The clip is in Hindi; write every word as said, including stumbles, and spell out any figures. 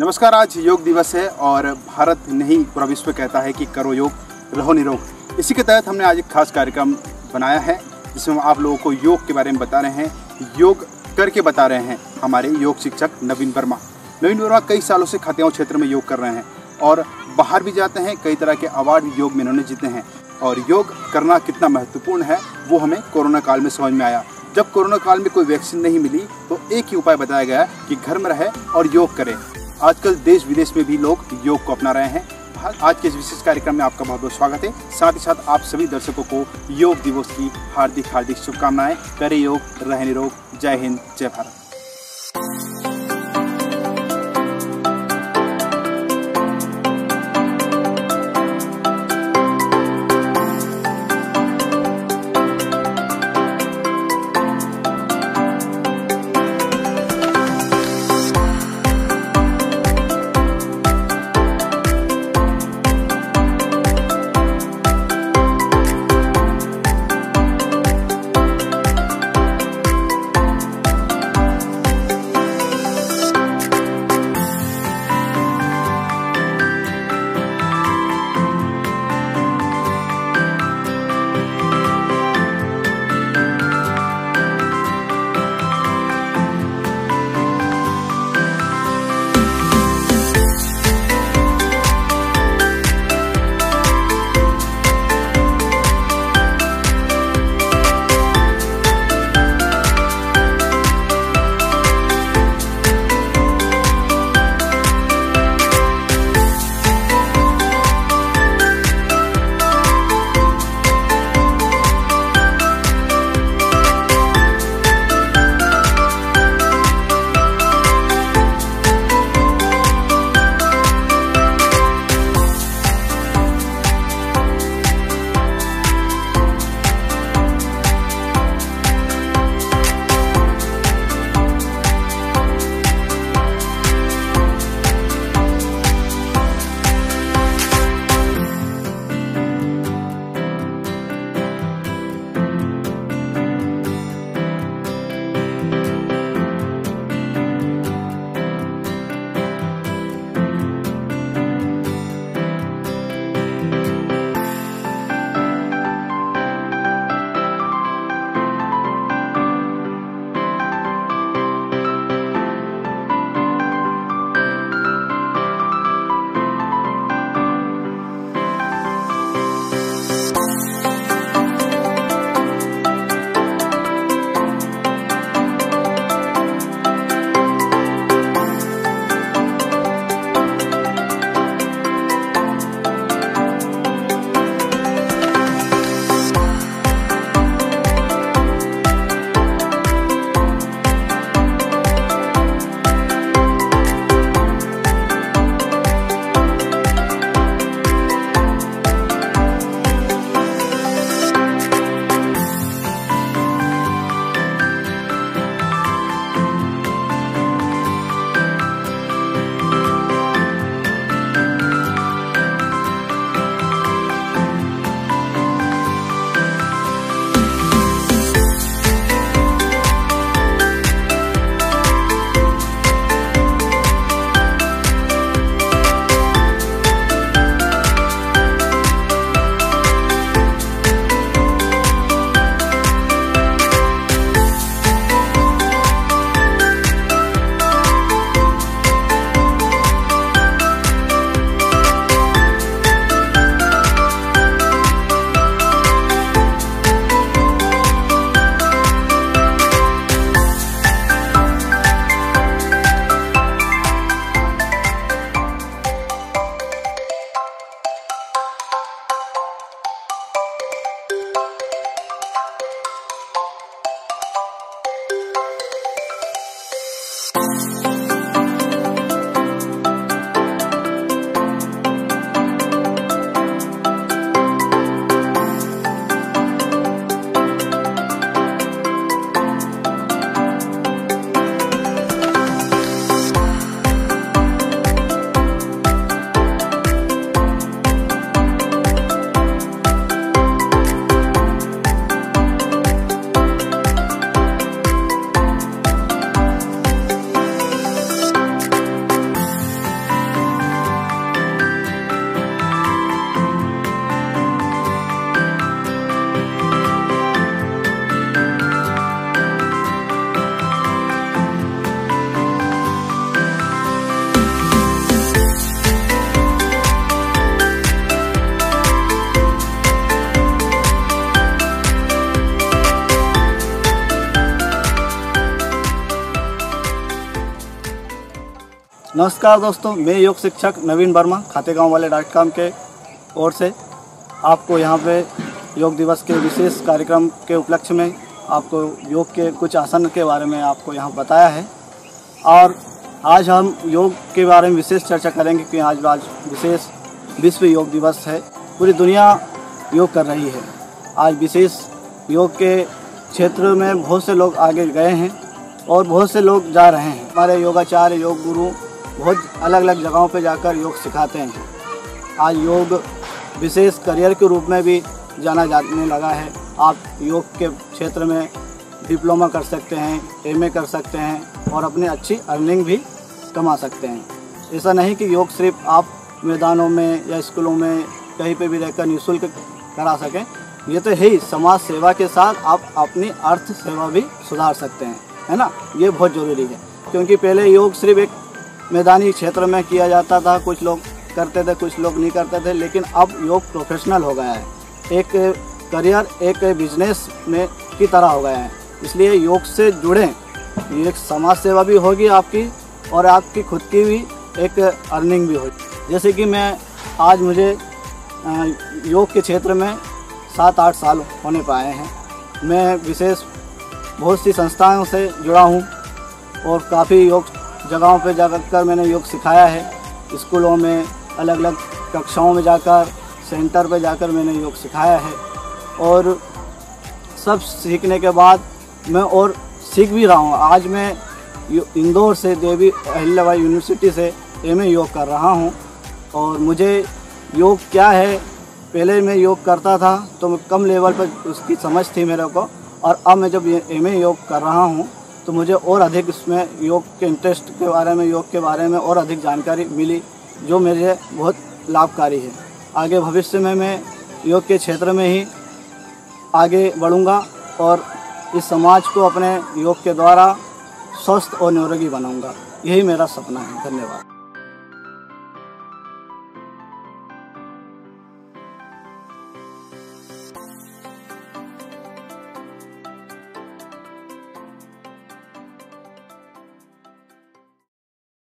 नमस्कार। आज योग दिवस है और भारत नहीं पूरा विश्व कहता है कि करो योग रहो निरोग। इसी के तहत हमने आज एक खास कार्यक्रम बनाया है जिसमें हम आप लोगों को योग के बारे में बता रहे हैं, योग करके बता रहे हैं हमारे योग शिक्षक नवीन वर्मा। नवीन वर्मा कई सालों से खातेगाँव क्षेत्र में योग कर रहे हैं और बाहर भी जाते हैं, कई तरह के अवार्ड भी योग में इन्होंने जीते हैं। और योग करना कितना महत्वपूर्ण है वो हमें कोरोना काल में समझ में आया। जब कोरोना काल में कोई वैक्सीन नहीं मिली तो एक ही उपाय बताया गया कि घर में रहे और योग करें। आजकल देश विदेश में भी लोग योग को अपना रहे हैं। आज के इस विशेष कार्यक्रम में आपका बहुत बहुत स्वागत है। साथ ही साथ आप सभी दर्शकों को योग दिवस की हार्दिक हार्दिक शुभकामनाएं। करें योग, रहें निरोग। जय हिंद, जय भारत। नमस्कार दोस्तों, मैं योग शिक्षक नवीन वर्मा खातेगाँव वाले डॉट कॉम के ओर से आपको यहाँ पे योग दिवस के विशेष कार्यक्रम के उपलक्ष्य में आपको योग के कुछ आसन के बारे में आपको यहाँ बताया है। और आज हम योग के बारे में विशेष चर्चा करेंगे कि आज आज विशेष विश्व योग दिवस है। पूरी दुनिया योग कर रही है। आज विशेष योग के क्षेत्र में बहुत से लोग आगे गए हैं और बहुत से लोग जा रहे हैं। हमारे योगाचार्य योग गुरु बहुत अलग अलग जगहों पर जाकर योग सिखाते हैं। आज योग विशेष करियर के रूप में भी जाना जाने लगा है। आप योग के क्षेत्र में डिप्लोमा कर सकते हैं, एम ए कर सकते हैं और अपने अच्छी अर्निंग भी कमा सकते हैं। ऐसा नहीं कि योग सिर्फ आप मैदानों में या स्कूलों में कहीं पे भी रहकर निःशुल्क करा सकें। ये तो है ही, समाज सेवा के साथ आप अपनी अर्थ सेवा भी सुधार सकते हैं, है ना। ये बहुत ज़रूरी है क्योंकि पहले योग सिर्फ एक मैदानी क्षेत्र में किया जाता था। कुछ लोग करते थे, कुछ लोग नहीं करते थे, लेकिन अब योग प्रोफेशनल हो गया है। एक करियर, एक बिजनेस में की तरह हो गया है। इसलिए योग से जुड़ें, एक समाज सेवा भी होगी आपकी और आपकी खुद की भी एक अर्निंग भी होगी। जैसे कि मैं आज मुझे योग के क्षेत्र में सात आठ साल होने पाए हैं। मैं विशेष बहुत सी संस्थाओं से जुड़ा हूँ और काफ़ी योग जगहों पर जाकर मैंने योग सिखाया है। स्कूलों में, अलग अलग कक्षाओं में जाकर, सेंटर पर जाकर मैंने योग सिखाया है और सब सीखने के बाद मैं और सीख भी रहा हूँ। आज मैं इंदौर से Devi Ahilya university M A yoga योग कर रहा हूँ। और मुझे योग क्या है, पहले मैं योग करता था तो कम लेवल पर उसकी समझ थी मेरे को, और अब मैं जब एम ए योग कर रहा हूँ तो मुझे और अधिक इसमें योग के इंटरेस्ट के बारे में, योग के बारे में और अधिक जानकारी मिली जो मेरे बहुत लाभकारी है। आगे भविष्य में मैं योग के क्षेत्र में ही आगे बढ़ूँगा और इस समाज को अपने योग के द्वारा स्वस्थ और निरोगी बनाऊँगा। यही मेरा सपना है। धन्यवाद।